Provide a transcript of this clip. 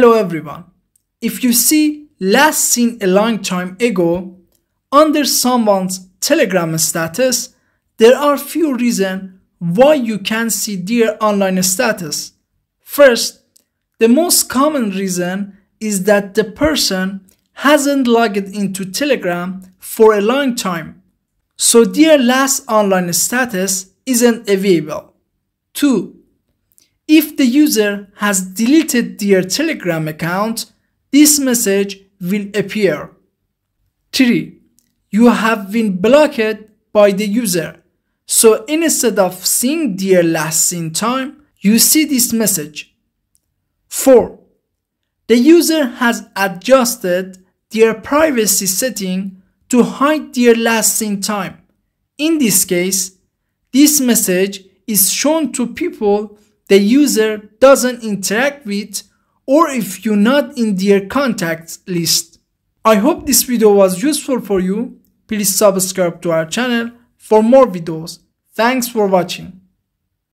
Hello everyone. If you see last seen a long time ago under someone's Telegram status, there are few reasons why you can see their online status. First, the most common reason is that the person hasn't logged into Telegram for a long time, so their last online status isn't available. 2. If the user has deleted their Telegram account, this message will appear. 3. You have been blocked by the user, so instead of seeing their last seen time, you see this message. 4. The user has adjusted their privacy setting to hide their last seen time. In this case, this message is shown to people the user doesn't interact with, or if you're not in their contacts list. I hope this video was useful for you. Please subscribe to our channel for more videos. Thanks for watching.